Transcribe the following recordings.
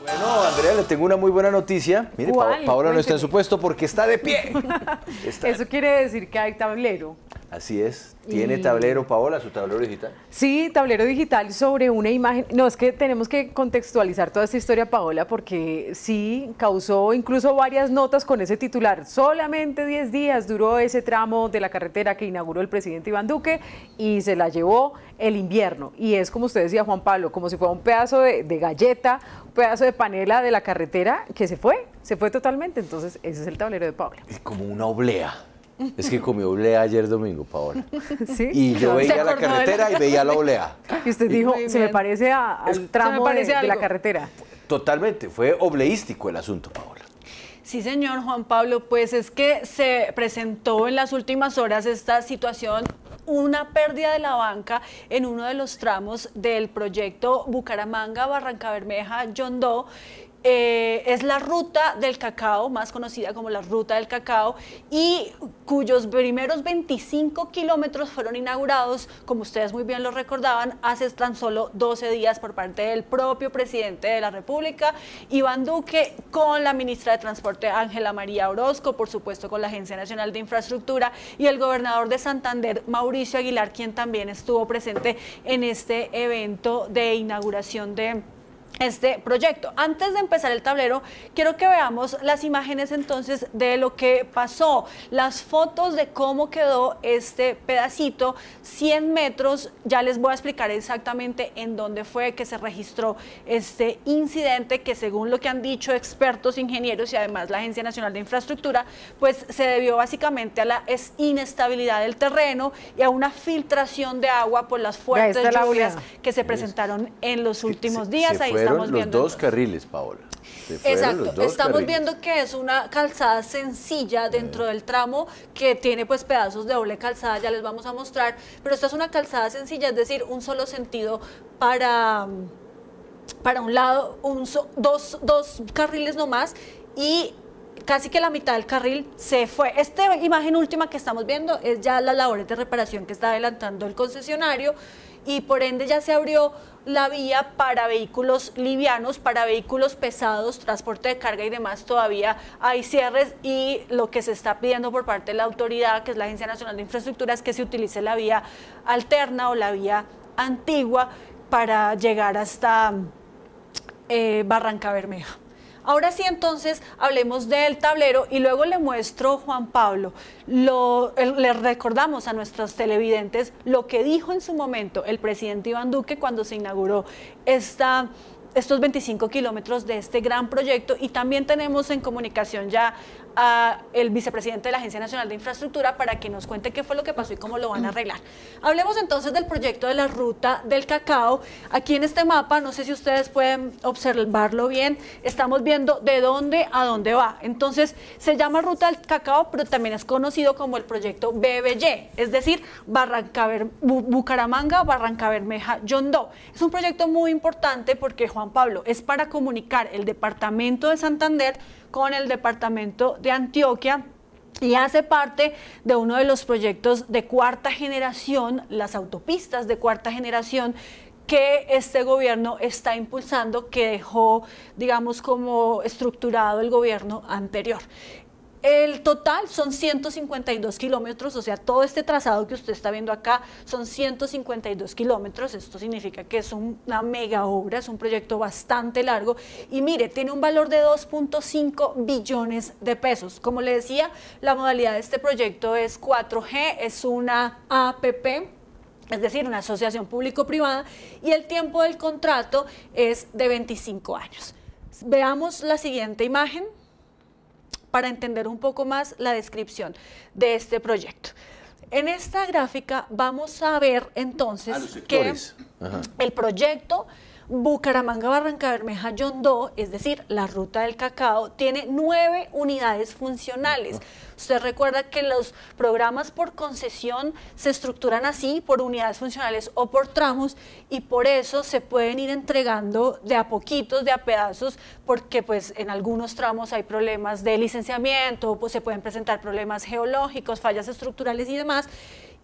Bueno, Andrea, le tengo una muy buena noticia. Mire, Paola no está en su puesto porque está de pie. Eso quiere decir que hay tablero. Así es. ¿Tiene tablero, Paola, su tablero digital? Sí, tablero digital sobre una imagen. No, es que tenemos que contextualizar toda esta historia, Paola, porque sí causó incluso varias notas con ese titular. Solamente 10 días duró ese tramo de la carretera que inauguró el presidente Iván Duque y se la llevó el invierno. Y es como usted decía, Juan Pablo, como si fuera un pedazo de galleta, un pedazo de panela de la carretera que se fue totalmente. Entonces, ese es el tablero de Paola. Es como una oblea. Es que comí oblea ayer domingo, Paola. ¿Sí? Y yo veía la carretera y veía la oblea. Y usted dijo, se me parece al tramo de la carretera. Totalmente, fue obleístico el asunto, Paola. Sí, señor Juan Pablo, pues es que se presentó en las últimas horas esta situación, una pérdida de la banca en uno de los tramos del proyecto Bucaramanga-Barrancabermeja-Yondó. Es la Ruta del Cacao, más conocida como la Ruta del Cacao, y cuyos primeros 25 kilómetros fueron inaugurados, como ustedes muy bien lo recordaban, hace tan solo 12 días por parte del propio presidente de la República, Iván Duque, con la ministra de Transporte Ángela María Orozco, por supuesto con la Agencia Nacional de Infraestructura y el gobernador de Santander, Mauricio Aguilar, quien también estuvo presente en este evento de inauguración de este proyecto. Antes de empezar el tablero, quiero que veamos las imágenes entonces de lo que pasó, las fotos de cómo quedó este pedacito, 100 metros, ya les voy a explicar exactamente en dónde fue que se registró este incidente que, según lo que han dicho expertos, ingenieros y además la Agencia Nacional de Infraestructura, pues se debió básicamente a la inestabilidad del terreno y a una filtración de agua por las fuertes lluvias que se presentaron en los últimos días. Ahí fueron los dos carriles, Paola. Exacto, estamos viendo que es una calzada sencilla dentro del tramo que tiene pues pedazos de doble calzada, ya les vamos a mostrar, pero esta es una calzada sencilla, es decir, un solo sentido para un lado, dos carriles nomás, y casi que la mitad del carril se fue. Esta imagen última que estamos viendo es ya las labores de reparación que está adelantando el concesionario, y por ende ya se abrió la vía para vehículos livianos, para vehículos pesados, transporte de carga y demás. Todavía hay cierres y lo que se está pidiendo por parte de la autoridad, que es la Agencia Nacional de Infraestructura, es que se utilice la vía alterna o la vía antigua para llegar hasta Barrancabermeja. Ahora sí, entonces, hablemos del tablero y luego le muestro, Juan Pablo, le recordamos a nuestros televidentes lo que dijo en su momento el presidente Iván Duque cuando se inauguró estos 25 kilómetros de este gran proyecto, y también tenemos en comunicación ya al vicepresidente de la Agencia Nacional de Infraestructura para que nos cuente qué fue lo que pasó y cómo lo van a arreglar. Hablemos entonces del proyecto de la Ruta del Cacao. Aquí en este mapa, no sé si ustedes pueden observarlo bien, estamos viendo de dónde a dónde va. Entonces se llama Ruta del Cacao, pero también es conocido como el proyecto BBY, es decir, Bucaramanga-Barrancabermeja-Yondó. Es un proyecto muy importante porque, Juan Pablo, es para comunicar el departamento de Santander con el departamento de Antioquia y hace parte de uno de los proyectos de cuarta generación, las autopistas de cuarta generación que este gobierno está impulsando, que dejó, digamos, como estructurado el gobierno anterior. El total son 152 kilómetros, o sea, todo este trazado que usted está viendo acá son 152 kilómetros, esto significa que es una mega obra, es un proyecto bastante largo y mire, tiene un valor de 2.5 billones de pesos. Como le decía, la modalidad de este proyecto es 4G, es una APP, es decir, una asociación público-privada, y el tiempo del contrato es de 25 años. Veamos la siguiente imagen para entender un poco más la descripción de este proyecto. En esta gráfica vamos a ver entonces que el proyecto Bucaramanga-Barrancabermeja-Yondó, es decir, la Ruta del Cacao, tiene 9 unidades funcionales. Usted recuerda que los programas por concesión se estructuran así, por unidades funcionales o por tramos, y por eso se pueden ir entregando de a poquitos, de a pedazos, porque pues en algunos tramos hay problemas de licenciamiento, pues se pueden presentar problemas geológicos, fallas estructurales y demás.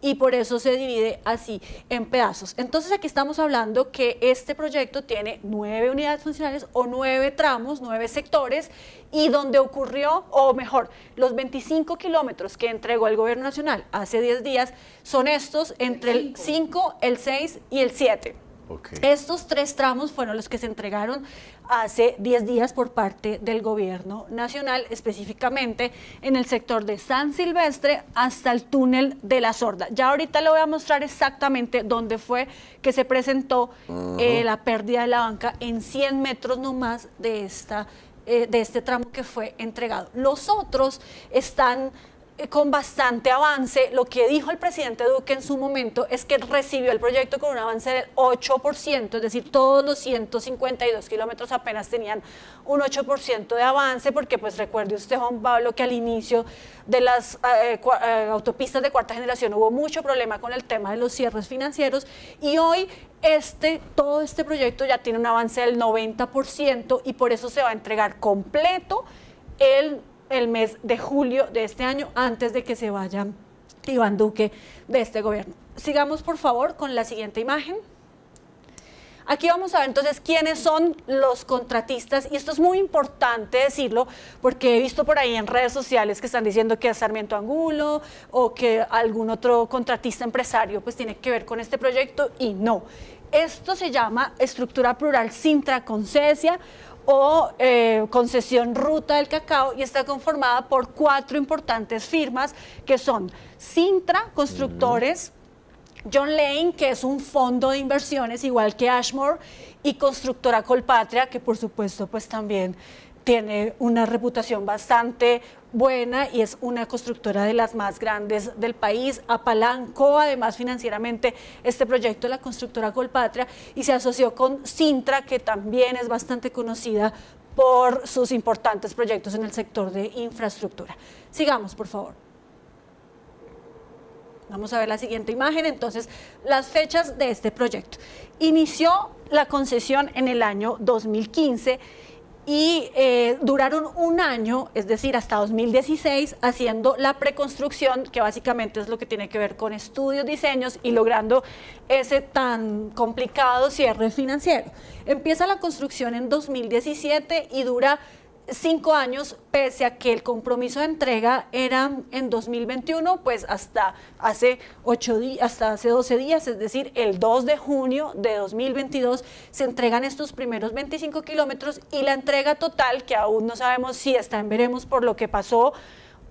y por eso se divide así en pedazos. Entonces aquí estamos hablando que este proyecto tiene 9 unidades funcionales o 9 tramos, 9 sectores, y donde ocurrió, o mejor, los 25 kilómetros que entregó el Gobierno Nacional hace 10 días son estos, entre el 5, el 6 y el 7. Okay. Estos 3 tramos fueron los que se entregaron hace 10 días por parte del Gobierno Nacional, específicamente en el sector de San Silvestre hasta el túnel de La Sorda. Ya ahorita le voy a mostrar exactamente dónde fue que se presentó la pérdida de la banca en 100 metros nomás de este tramo que fue entregado. Los otros están con bastante avance. Lo que dijo el presidente Duque en su momento es que recibió el proyecto con un avance del 8%, es decir, todos los 152 kilómetros apenas tenían un 8% de avance, porque pues recuerde usted, Juan Pablo, que al inicio de las autopistas de cuarta generación hubo mucho problema con el tema de los cierres financieros, y hoy todo este proyecto ya tiene un avance del 90% y por eso se va a entregar completo el mes de julio de este año, antes de que se vaya Iván Duque de este gobierno. Sigamos por favor con la siguiente imagen. Aquí vamos a ver entonces quiénes son los contratistas, y esto es muy importante decirlo porque he visto por ahí en redes sociales que están diciendo que es Sarmiento Angulo o que algún otro contratista empresario pues tiene que ver con este proyecto, y no. Esto se llama estructura plural Cintra Concesia o concesión Ruta del Cacao, y está conformada por 4 importantes firmas que son Cintra Constructores, John Laing, que es un fondo de inversiones igual que Ashmore, y Constructora Colpatria, que por supuesto pues también tiene una reputación bastante buena y es una constructora de las más grandes del país. Apalancó además financieramente este proyecto la constructora Colpatria y se asoció con Cintra, que también es bastante conocida por sus importantes proyectos en el sector de infraestructura. Sigamos, por favor. Vamos a ver la siguiente imagen, entonces, las fechas de este proyecto. Inició la concesión en el año 2015 y duraron un año, es decir, hasta 2016, haciendo la preconstrucción, que básicamente es lo que tiene que ver con estudios, diseños y logrando ese tan complicado cierre financiero. Empieza la construcción en 2017 y dura 5 años, pese a que el compromiso de entrega era en 2021, pues hasta hace 12 días, es decir, el 2 de junio de 2022, se entregan estos primeros 25 kilómetros y la entrega total, que aún no sabemos si está en veremos por lo que pasó,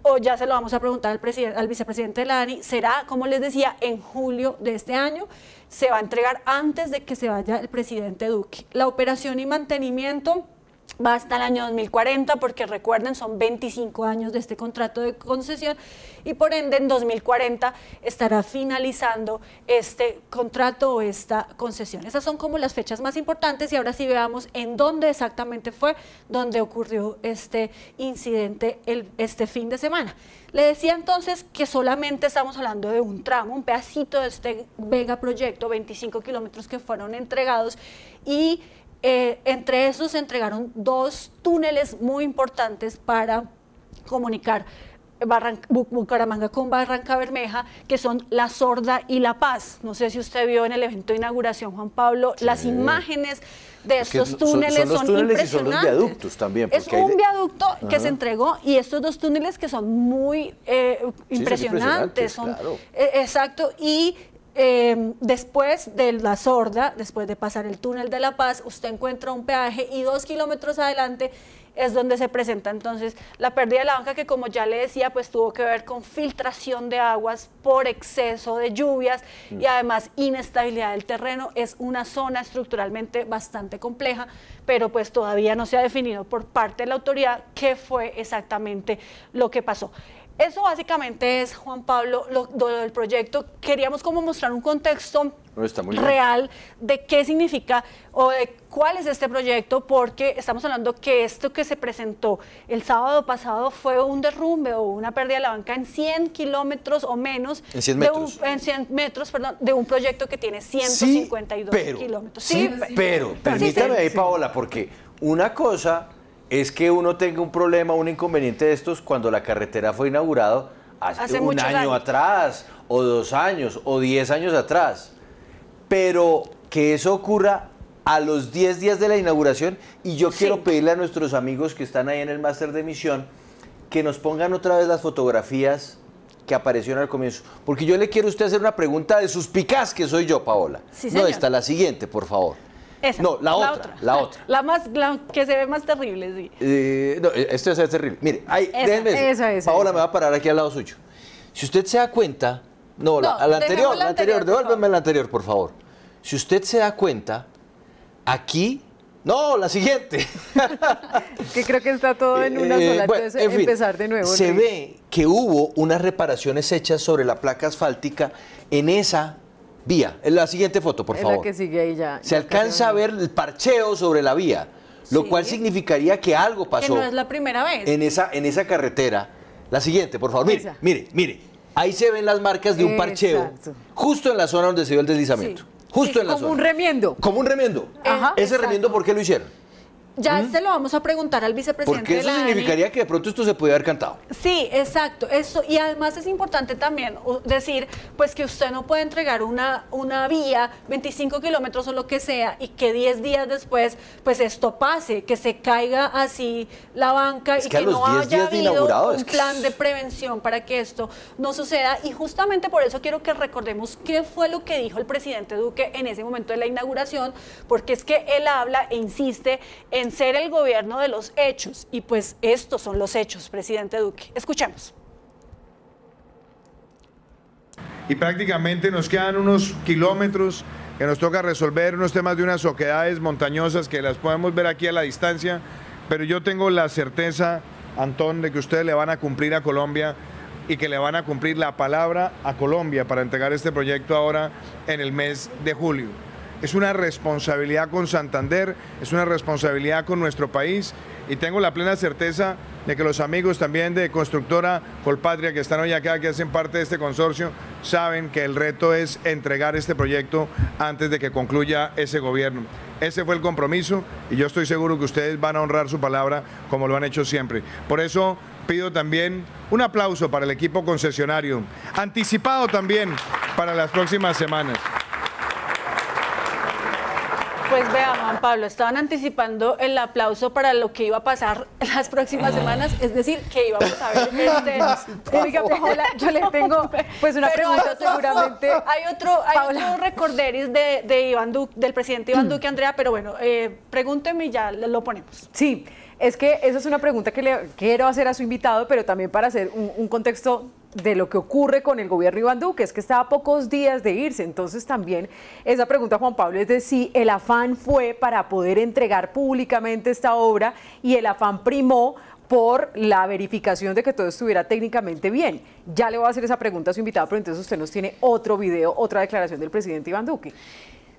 o ya se lo vamos a preguntar al vicepresidente de la ANI, será, como les decía, en julio de este año. Se va a entregar antes de que se vaya el presidente Duque. La operación y mantenimiento va hasta el año 2040, porque recuerden, son 25 años de este contrato de concesión y por ende en 2040 estará finalizando este contrato o esta concesión. Esas son como las fechas más importantes, y ahora sí veamos en dónde exactamente fue donde ocurrió este incidente este fin de semana. Le decía entonces que solamente estamos hablando de un tramo, un pedacito de este megaproyecto, 25 kilómetros que fueron entregados, y entre esos se entregaron 2 túneles muy importantes para comunicar Bucaramanga con Barrancabermeja, que son La Sorda y La Paz. No sé si usted vio en el evento de inauguración, Juan Pablo, sí, las imágenes de estos túneles son impresionantes. Son los viaductos también. Es un viaducto que se entregó, y estos 2 túneles que son muy impresionantes. Son impresionantes, claro. Exacto, y después de La Sorda, después de pasar el túnel de La Paz, usted encuentra un peaje, y 2 kilómetros adelante es donde se presenta entonces la pérdida de la banca, que como ya le decía pues tuvo que ver con filtración de aguas por exceso de lluvias y además inestabilidad del terreno. Es una zona estructuralmente bastante compleja, pero pues todavía no se ha definido por parte de la autoridad qué fue exactamente lo que pasó. Eso básicamente es, Juan Pablo, lo del proyecto. Queríamos como mostrar un contexto real de qué significa o de cuál es este proyecto, porque estamos hablando que esto que se presentó el sábado pasado fue un derrumbe o una pérdida de la banca en 100 kilómetros o menos. En 100 metros. En 100 metros, perdón, de un proyecto que tiene 152 kilómetros. Permítame ahí, Paola, porque una cosa es que uno tenga un problema, un inconveniente de estos cuando la carretera fue inaugurada, hace un año atrás, o 2 años, o 10 años atrás. Pero que eso ocurra a los 10 días de la inauguración, y yo quiero pedirle a nuestros amigos que están ahí en el máster de emisión que nos pongan otra vez las fotografías que aparecieron al comienzo, porque yo le quiero a usted hacer una pregunta de suspicaz, que soy yo, Paola. Sí, señor. No, esta, la siguiente, por favor. Esa, no, la otra. La que se ve más terrible, sí. No, esto se ve terrible. Mire, ahí, déjenme eso. Paola me va a parar aquí al lado suyo. Si usted se da cuenta... No, la anterior, devuélveme la anterior, por favor. Si usted se da cuenta, aquí... No, la siguiente. Que creo que está todo en una sola, bueno, entonces en empezar de nuevo. Se ve que hubo unas reparaciones hechas sobre la placa asfáltica en esa vía. En la siguiente foto, por favor. La que sigue ahí ya. Se alcanza a ver el parcheo sobre la vía, lo cual significaría que algo pasó. Que no es la primera vez. En esa carretera. La siguiente, por favor. Mire, mire, mire. Ahí se ven las marcas de un parcheo, justo en la zona donde se dio el deslizamiento. Justo en la zona. Como un remiendo. Como un remiendo. Ajá, ese remiendo, ¿por qué lo hicieron? Ya se lo vamos a preguntar al vicepresidente. Porque eso significaría que de pronto esto se podía haber cantado. Sí, exacto. Eso, y además es importante también decir, pues, que usted no puede entregar una vía, 25 kilómetros o lo que sea, y que 10 días después, pues, esto pase, que se caiga así la banca, y que no haya habido un plan de prevención para que esto no suceda. Y justamente por eso quiero que recordemos qué fue lo que dijo el presidente Duque en ese momento de la inauguración, porque es que él habla e insiste en ser el gobierno de los hechos, y pues estos son los hechos, presidente Duque. Escuchemos. Y prácticamente nos quedan unos kilómetros que nos toca resolver, unos temas de unas soquedades montañosas que las podemos ver aquí a la distancia, pero yo tengo la certeza, Antón, de que ustedes le van a cumplir a Colombia y que le van a cumplir la palabra a Colombia para entregar este proyecto ahora en el mes de julio. Es una responsabilidad con Santander, es una responsabilidad con nuestro país, y tengo la plena certeza de que los amigos también de Constructora Colpatria que están hoy acá, que hacen parte de este consorcio, saben que el reto es entregar este proyecto antes de que concluya ese gobierno. Ese fue el compromiso, y yo estoy seguro que ustedes van a honrar su palabra como lo han hecho siempre. Por eso pido también un aplauso para el equipo concesionario, anticipado también para las próximas semanas. Pues vea, Juan Pablo, estaban anticipando el aplauso para lo que iba a pasar las próximas semanas, es decir, que íbamos a ver Paola, yo le tengo pues una pregunta seguramente. Hay otro recorderis de Iván Duque, del presidente Iván Duque, Andrea, pero bueno, pregúnteme y ya lo ponemos. Sí, es que esa es una pregunta que le quiero hacer a su invitado, pero también para hacer un contexto de lo que ocurre con el gobierno Iván Duque, es que estaba a pocos días de irse, entonces también esa pregunta, Juan Pablo, es de si el afán fue para poder entregar públicamente esta obra y el afán primó por la verificación de que todo estuviera técnicamente bien. Ya le voy a hacer esa pregunta a su invitado, pero entonces usted nos tiene otro video, otra declaración del presidente Iván Duque.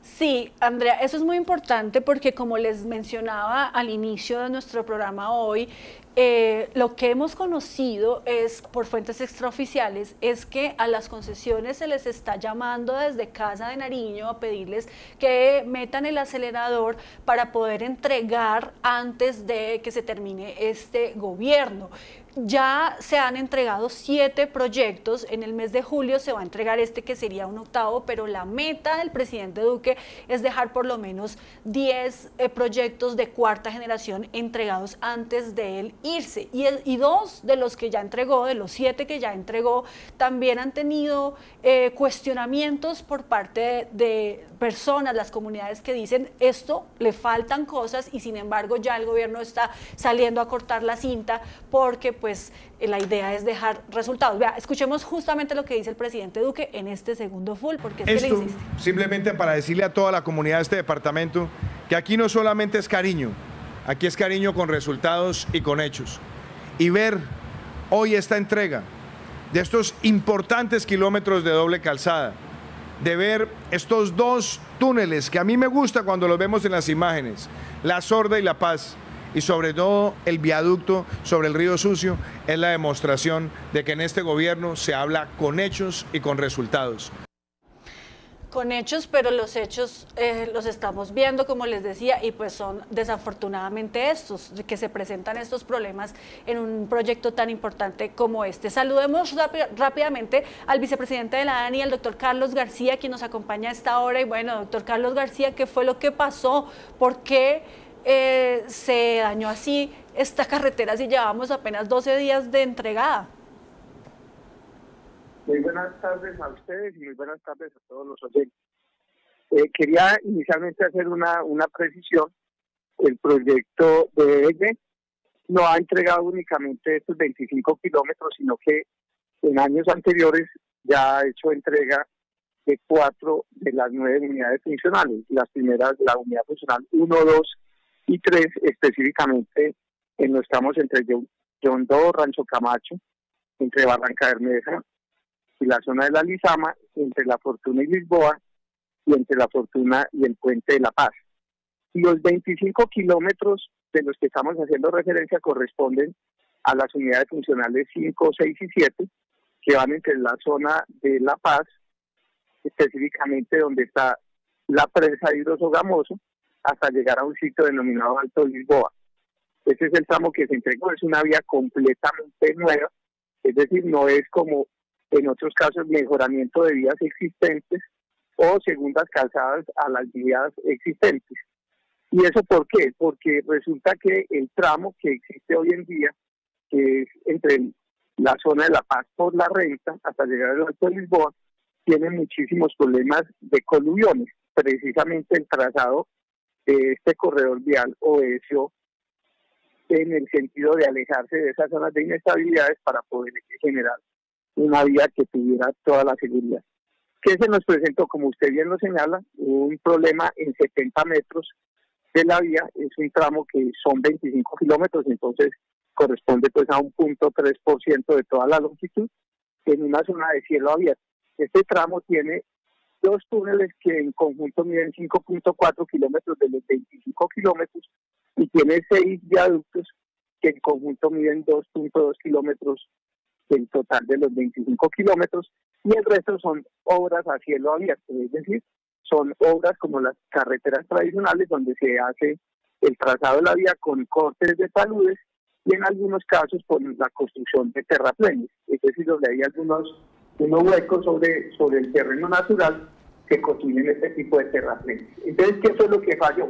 Sí, Andrea, eso es muy importante porque, como les mencionaba al inicio de nuestro programa hoy, lo que hemos conocido es por fuentes extraoficiales es que a las concesiones se les está llamando desde Casa de Nariño a pedirles que metan el acelerador para poder entregar antes de que se termine este gobierno. Ya se han entregado 7 proyectos, en el mes de julio se va a entregar este que sería un 8º, pero la meta del presidente Duque es dejar por lo menos 10 proyectos de 4ª generación entregados antes de él irse, y 2 de los que ya entregó, de los 7 que ya entregó, también han tenido cuestionamientos por parte de personas, las comunidades que dicen esto, le faltan cosas, y sin embargo ya el gobierno está saliendo a cortar la cinta porque pues la idea es dejar resultados. Vea, escuchemos justamente lo que dice el presidente Duque en este segundo full, porque es que le insiste. Simplemente para decirle a toda la comunidad de este departamento que aquí no solamente es cariño, aquí es cariño con resultados y con hechos. Y ver hoy esta entrega de estos importantes kilómetros de doble calzada, de ver estos 2 túneles que a mí me gusta cuando los vemos en las imágenes, La Sorda y La Paz, y sobre todo el viaducto sobre el río Sucio, es la demostración de que en este gobierno se habla con hechos y con resultados. con hechos, pero los hechos los estamos viendo, como les decía, y pues son desafortunadamente estos, que se presentan estos problemas en un proyecto tan importante como este. Saludemos rápidamente al vicepresidente de la ANI, al doctor Carlos García, quien nos acompaña a esta hora. Y bueno, doctor Carlos García, ¿qué fue lo que pasó? ¿Por qué se dañó así esta carretera si llevamos apenas 12 días de entregada? Muy buenas tardes a ustedes y muy buenas tardes a todos los oyentes. Quería inicialmente hacer una precisión. El proyecto de EGE no ha entregado únicamente estos 25 kilómetros, sino que en años anteriores ya ha hecho entrega de 4 de las 9 unidades funcionales. Las primeras, la unidad funcional 1, 2 y 3, específicamente en los tramos entre Yondó, Rancho Camacho, entre Barrancabermeja y la zona de la Lizama, entre La Fortuna y Lisboa, y entre La Fortuna y el Puente de La Paz. Y los 25 kilómetros de los que estamos haciendo referencia corresponden a las unidades funcionales 5, 6 y 7, que van entre la zona de La Paz, específicamente donde está la presa de Hidrosogamoso, hasta llegar a un sitio denominado Alto Lisboa. Ese es el tramo que se entregó, es una vía completamente nueva, es decir, no es como en otros casos, mejoramiento de vías existentes o segundas calzadas a las vías existentes. ¿Y eso por qué? Porque resulta que el tramo que existe hoy en día, que es entre la zona de La Paz por La Renta hasta llegar al Alto de Lisboa, tiene muchísimos problemas de coluviones. Precisamente el trazado de este corredor vial obedeció en el sentido de alejarse de esas zonas de inestabilidades para poder generar una vía que tuviera toda la seguridad. ¿Qué se nos presentó? Como usted bien lo señala, un problema en 70 metros de la vía. Es un tramo que son 25 kilómetros, entonces corresponde pues a un 0.3% de toda la longitud en una zona de cielo abierto. Este tramo tiene 2 túneles que en conjunto miden 5.4 kilómetros de los 25 kilómetros y tiene 6 viaductos que en conjunto miden 2.2 kilómetros del total de los 25 kilómetros, y el resto son obras a cielo abierto, es decir, son obras como las carreteras tradicionales donde se hace el trazado de la vía con cortes de taludes y en algunos casos con la construcción de terraplenes, es decir, donde hay unos huecos sobre el terreno natural que construyen este tipo de terraplenes. Entonces, ¿qué fue lo que falló?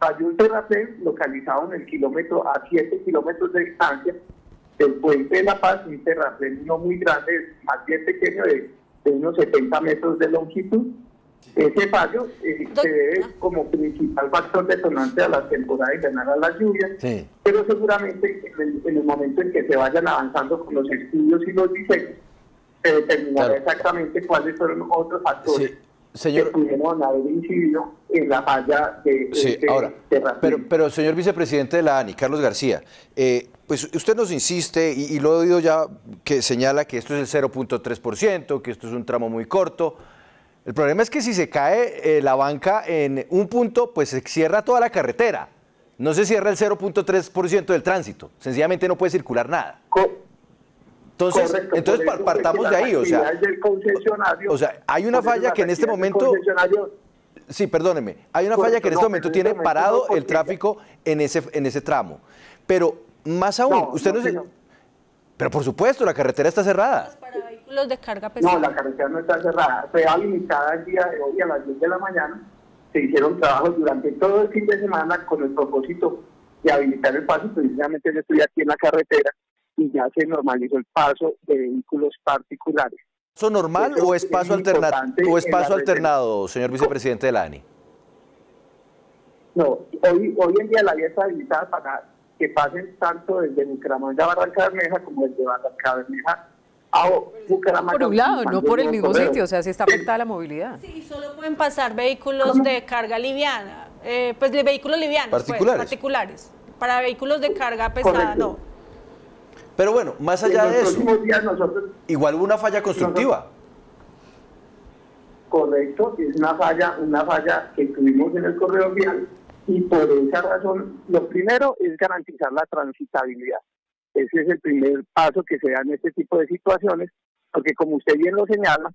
Falló un terraplén localizado en el kilómetro, a 7 kilómetros de distancia, el Puente de La Paz, un terraplén no muy grande, más bien pequeño, de unos 70 metros de longitud. Ese fallo se debe como principal factor detonante a las temporadas invernales, a las lluvias, sí. Pero seguramente en el momento en que se vayan avanzando con los estudios y los diseños, se determinará exactamente cuáles fueron otros factores. Sí. Señor, que pudieron haber incidido en la falla de terraplén. Pero señor vicepresidente de la ANI, Carlos García, pues usted nos insiste, y lo he oído ya, que señala que esto es el 0.3%, que esto es un tramo muy corto. El problema es que si se cae la banca en un punto, pues se cierra toda la carretera. No se cierra el 0.3% del tránsito. Sencillamente no puede circular nada. Entonces partamos de ahí, o sea, hay una falla que en este momento, sí, perdóneme, hay una falla que en este momento tiene parado el tráfico en ese tramo, pero más aún, pero por supuesto, la carretera está cerrada. Para vehículos de carga pesada. No, la carretera no está cerrada, fue habilitada el día de hoy a las 10 de la mañana, se hicieron trabajos durante todo el fin de semana con el propósito de habilitar el paso, precisamente yo estoy aquí en la carretera, y ya se normalizó el paso de vehículos particulares. ¿Eso normal o es paso alternado, señor vicepresidente de la ANI? No, hoy en día la vía está habilitada para que pasen tanto desde Bucaramanga-Barrancabermeja como desde Barrancabermeja a Bucaramanga. Por un lado, no por el mismo sitio, o sea, sí está afectada la movilidad. Sí, solo pueden pasar vehículos de carga liviana, pues de vehículos livianos, particulares. Para vehículos de carga pesada, no. Pero bueno, más allá de eso, igual hubo una falla constructiva. Correcto, es una falla que tuvimos en el corredor vial, y por esa razón lo primero es garantizar la transitabilidad. Ese es el primer paso que se da en este tipo de situaciones, porque como usted bien lo señala,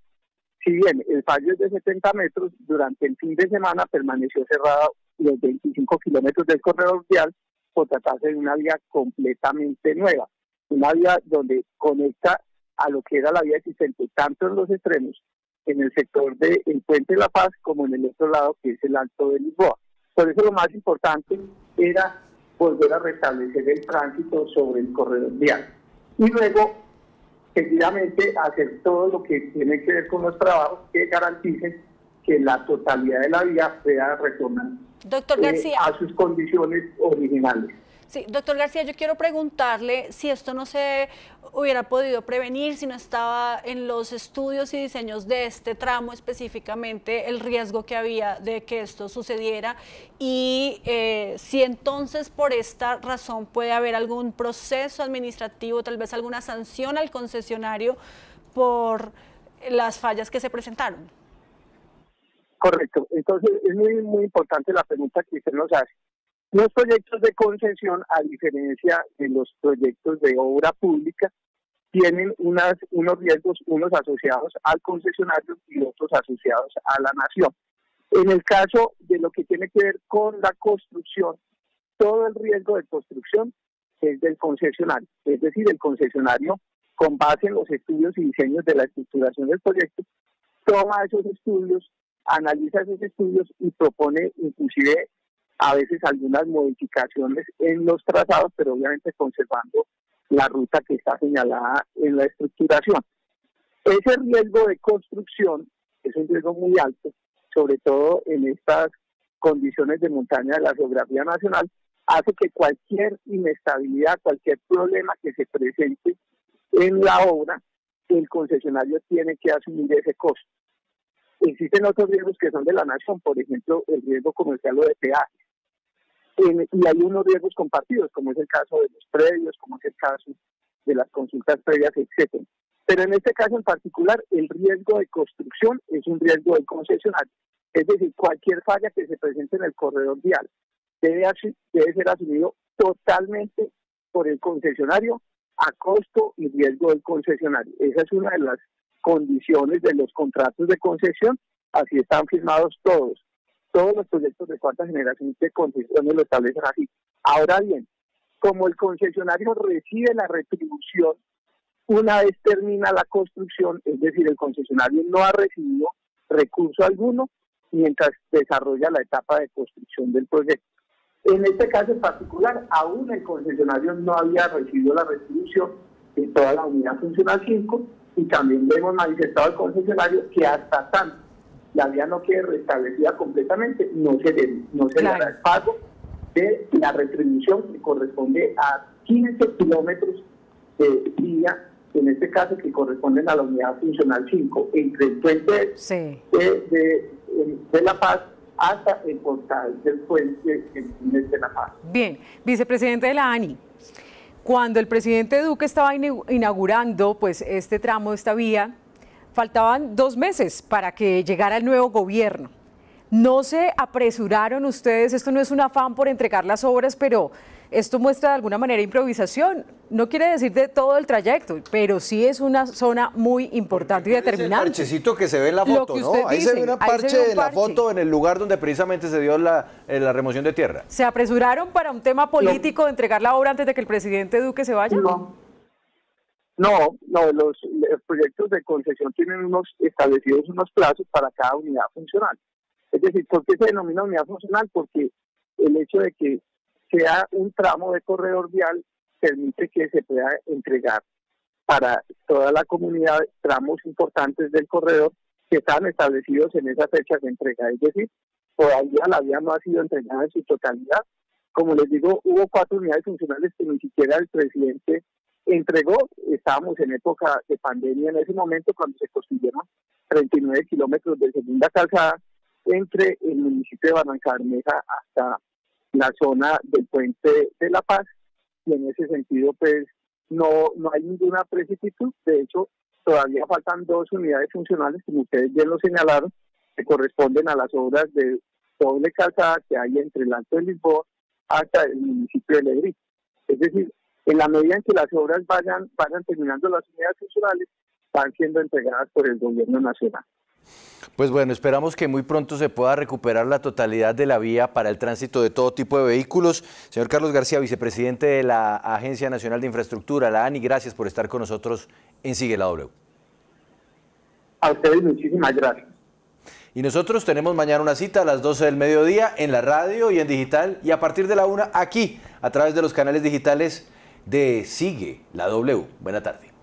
Si bien el fallo es de 70 metros, durante el fin de semana permaneció cerrada los 25 kilómetros del corredor vial por tratarse de una vía completamente nueva, una vía donde conecta a lo que era la vía existente, tanto en los extremos, en el sector del Puente de la Paz, como en el otro lado, que es el Alto de Lisboa. Por eso lo más importante era volver a restablecer el tránsito sobre el corredor vial. Y luego, seguidamente, hacer todo lo que tiene que ver con los trabajos que garanticen que la totalidad de la vía pueda retornar, doctor García, a sus condiciones originales. Sí, doctor García, yo quiero preguntarle si esto no se hubiera podido prevenir, si no estaba en los estudios y diseños de este tramo específicamente el riesgo que había de que esto sucediera, y si entonces por esta razón puede haber algún proceso administrativo, tal vez alguna sanción al concesionario por las fallas que se presentaron. Correcto, entonces es muy importante la pregunta que usted nos hace. Los proyectos de concesión, a diferencia de los proyectos de obra pública, tienen unos riesgos, unos asociados al concesionario y otros asociados a la nación. En el caso de lo que tiene que ver con la construcción, todo el riesgo de construcción es del concesionario. Es decir, el concesionario, con base en los estudios y diseños de la estructuración del proyecto, toma esos estudios, analiza esos estudios y propone inclusive a veces algunas modificaciones en los trazados, pero obviamente conservando la ruta que está señalada en la estructuración. Ese riesgo de construcción es un riesgo muy alto, sobre todo en estas condiciones de montaña de la geografía nacional, hace que cualquier inestabilidad, cualquier problema que se presente en la obra, el concesionario tiene que asumir ese costo. Existen otros riesgos que son de la nación, por ejemplo, el riesgo comercial o de peajes. Y hay unos riesgos compartidos, como es el caso de los predios, como es el caso de las consultas previas, etcétera. Pero en este caso en particular, el riesgo de construcción es un riesgo del concesionario. Es decir, cualquier falla que se presente en el corredor vial debe ser asumido totalmente por el concesionario a costo y riesgo del concesionario. Esa es una de las condiciones de los contratos de concesión, así están firmados todos. Todos los proyectos de cuarta generación de concesiones lo establecen así. Ahora bien, como el concesionario recibe la retribución una vez termina la construcción, es decir, el concesionario no ha recibido recurso alguno mientras desarrolla la etapa de construcción del proyecto. En este caso en particular, aún el concesionario no había recibido la retribución en toda la unidad funcional 5, y también hemos manifestado al concesionario que hasta tanto la vía no quede restablecida completamente, no se le hará el pago de la retribución que corresponde a 15 kilómetros de vía, en este caso que corresponden a la unidad funcional 5, entre el puente de La Paz hasta el portal del puente de La Paz. Bien, vicepresidente de la ANI. Cuando el presidente Duque estaba inaugurando pues, este tramo, esta vía, faltaban 2 meses para que llegara el nuevo gobierno. ¿No se apresuraron ustedes? Esto no es un afán por entregar las obras, pero esto muestra de alguna manera improvisación. No quiere decir de todo el trayecto, pero sí es una zona muy importante y determinante. El parchecito que se ve en la foto, ¿no? Ahí se ve una parche de la foto en el lugar donde precisamente se dio la remoción de tierra. ¿Se apresuraron para un tema político de entregar la obra antes de que el presidente Duque se vaya? No, los proyectos de concesión tienen establecidos unos plazos para cada unidad funcional. Es decir, ¿por qué se denomina unidad funcional? Porque el hecho de que sea un tramo de corredor vial permite que se pueda entregar para toda la comunidad tramos importantes del corredor que están establecidos en esas fechas de entrega. Es decir, todavía la vía no ha sido entregada en su totalidad. Como les digo, hubo 4 unidades funcionales que ni siquiera el presidente entregó. Estábamos en época de pandemia en ese momento cuando se construyeron 39 kilómetros de segunda calzada entre el municipio de Barrancabermeja hasta la zona del puente de La Paz, y en ese sentido pues no hay ninguna precisitud. De hecho, todavía faltan 2 unidades funcionales, como ustedes bien lo señalaron, que corresponden a las obras de doble calzada que hay entre el Alto de Lisboa hasta el municipio de Ledrí. Es decir, en la medida en que las obras vayan terminando, las unidades funcionales van siendo entregadas por el gobierno nacional. Pues bueno, esperamos que muy pronto se pueda recuperar la totalidad de la vía para el tránsito de todo tipo de vehículos. Señor Carlos García, vicepresidente de la Agencia Nacional de Infraestructura, la ANI, gracias por estar con nosotros en Sigue La W. A ustedes muchísimas gracias. Y nosotros tenemos mañana una cita a las 12 del mediodía en la radio y en digital, y a partir de la 1 aquí, a través de los canales digitales de Sigue La W. Buena tarde.